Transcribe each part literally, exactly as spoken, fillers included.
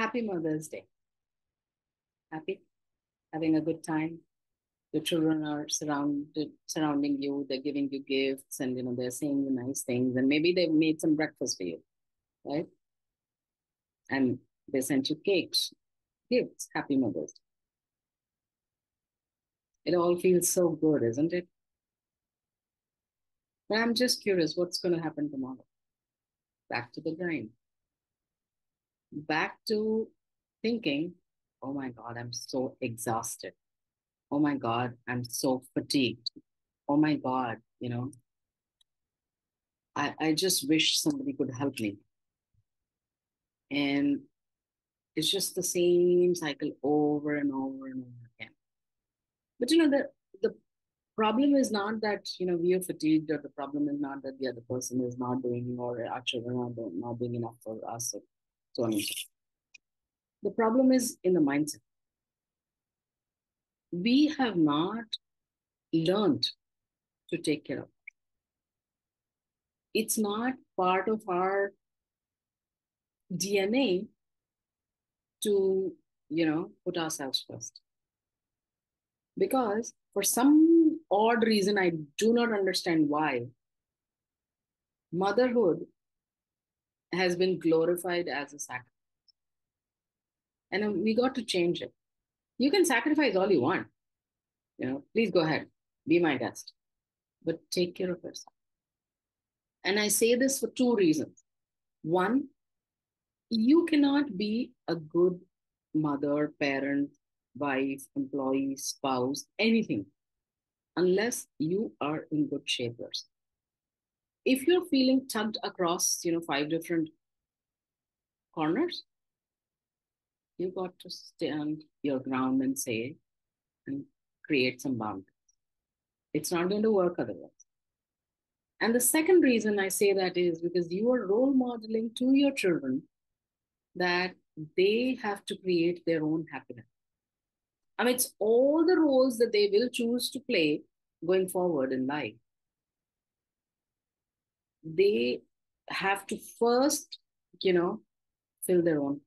Happy Mother's Day. Happy, having a good time. Your children are surrounded, surrounding you. They're giving you gifts, and you know they're saying you nice things. And maybe they've made some breakfast for you, right? And they sent you cakes, gifts. Happy Mother's Day. It all feels so good, isn't it? But I'm just curious, what's going to happen tomorrow? Back to the grind. Back to thinking, oh my God, I'm so exhausted. Oh my God, I'm so fatigued. Oh my God, you know, I, I just wish somebody could help me. And it's just the same cycle over and over and over again. But, you know, the, the problem is not that, you know, we are fatigued, or the problem is not that the other person is not doing, or our children are not, not doing enough for us, or so on and so forth. The problem is in the mindset. We have not learned to take care of it. It's not part of our D N A to, you know, put ourselves first. Because for some odd reason, I do not understand why, motherhood has been glorified as a sacrifice. And we got to change it. You can sacrifice all you want. You know, please go ahead, be my guest, but take care of yourself. And I say this for two reasons. One, you cannot be a good mother, parent, wife, employee, spouse, anything, unless you are in good shape yourself. If you're feeling tugged across, you know, five different corners, you've got to stand your ground and say, and create some boundaries. It's not going to work otherwise. And the second reason I say that is because you are role modeling to your children that they have to create their own happiness. I mean, it's all the roles that they will choose to play going forward in life. They have to first, you know, fill their own.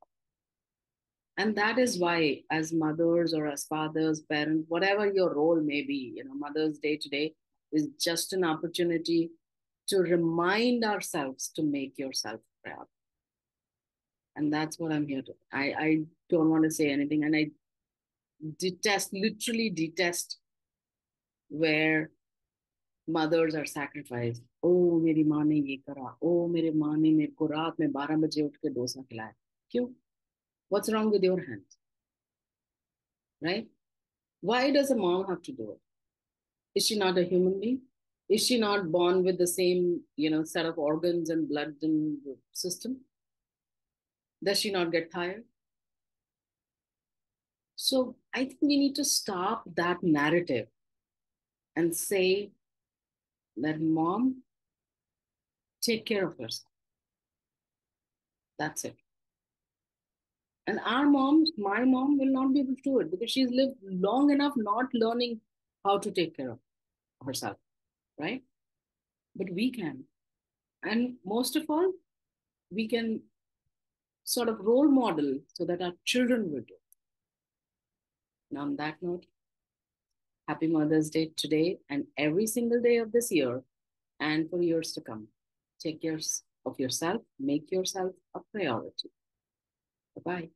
And that is why, as mothers or as fathers, parents, whatever your role may be, you know, Mother's Day today is just an opportunity to remind ourselves to make yourself proud. And that's what I'm here to do. I, I don't want to say anything, and I detest, literally detest where mothers are sacrificed. Oh, meri maa ne ye kara. Oh, meri maa ne mere ko raat mein twelve baje uthke dosa khilaya. Kyun? What's wrong with your hands? Right? Why does a mom have to do it? Is she not a human being? Is she not born with the same, you know, set of organs and blood and system? Does she not get tired? So I think we need to stop that narrative and say that, mom, take care of yourself. That's it. And our moms, my mom, will not be able to do it because she's lived long enough not learning how to take care of herself, right? But we can. And most of all, we can sort of role model so that our children will do it. Now, on that note, happy Mother's Day today and every single day of this year and for years to come. Take care of yourself. Make yourself a priority. Bye-bye.